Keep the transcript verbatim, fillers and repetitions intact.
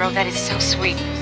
Ro, that is so sweet.